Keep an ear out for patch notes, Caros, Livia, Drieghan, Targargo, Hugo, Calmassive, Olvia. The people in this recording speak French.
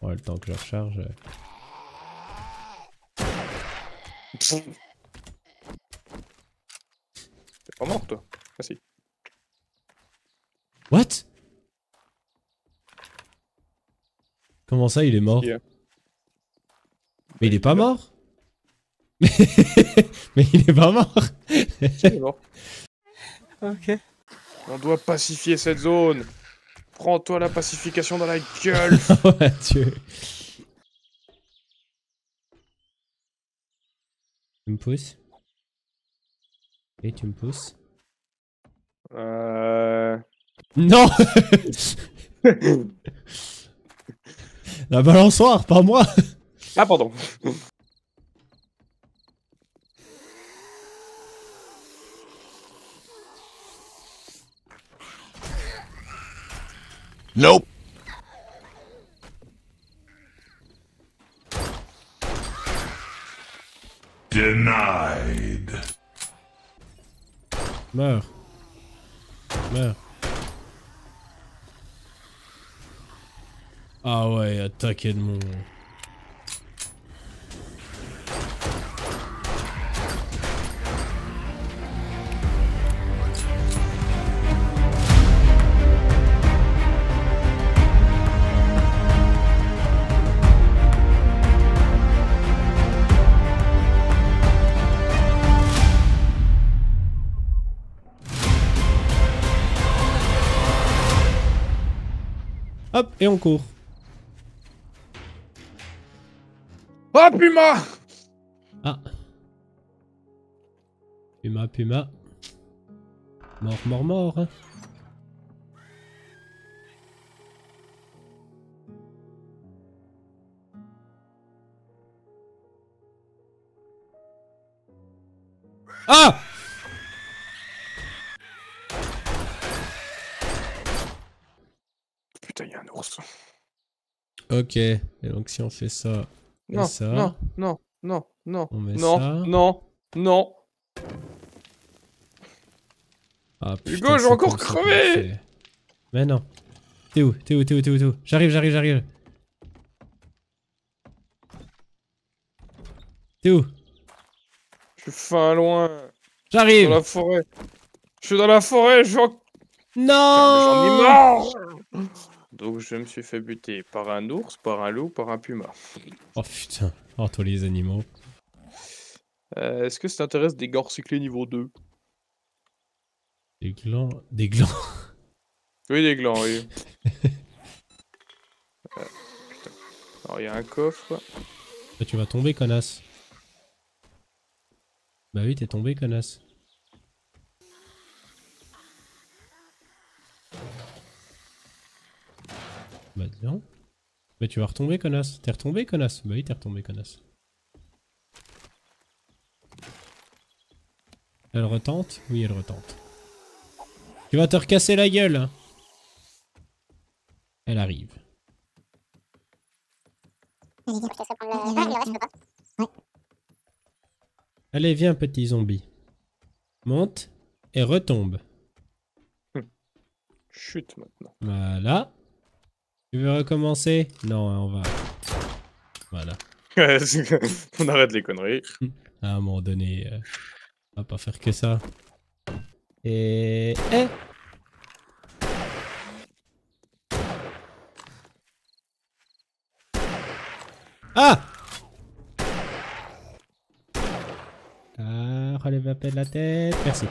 Ouais, le temps que je recharge. T'es pas mort toi? Ah si. What? Comment ça il est mort? Yeah. Mais il est pas mort. Mais il est pas mort. Il est mort. Ok. On doit pacifier cette zone. Prends-toi la pacification dans la gueule. Ouais, Dieu. Tu me pousses? Et tu me pousses? Non. La balançoire, pas moi. Ah pardon. Nope. Denied. Meurs. Meurs. Ah ouais, attaquez le monde. Hop, et on court. Ah, Puma! Ah. Puma, Puma. Mort, mort, mort. Hein. Ah! Ok, et donc si on fait ça, non, ça, non, non, non, non, on met non, ça. Non, non, ah, putain, Hugo, j'ai encore crevé. Mais non. T'es où? T'es où? T'es où? T'es où? T'es où? J'arrive, j'arrive, j'arrive. T'es où? Je suis fin loin. J'arrive. Dans la forêt. Je suis dans la forêt. Je suis en... Non. Putain, donc je me suis fait buter par un ours, par un loup, par un puma. Oh putain, oh toi les animaux. Est-ce que ça t'intéresse des gants recyclés niveau 2? Des glands... Des glands? Oui, des glands, oui. Putain. Alors il y a un coffre. Là, tu vas tomber, connasse. Bah oui, t'es tombé, connasse. Bah non. Mais tu vas retomber, connasse. T'es retombé, connasse. Bah oui, t'es retombé, connasse. Elle retente? Oui, elle retente. Tu vas te recasser la gueule. Elle arrive. Allez, viens, petit zombie. Monte et retombe. Chute maintenant. Voilà. Tu veux recommencer? Non, on va... Voilà. On arrête les conneries. À un moment donné, on va pas faire que ça. Et... Eh! Ah! Ah, relève un peu la tête. Merci.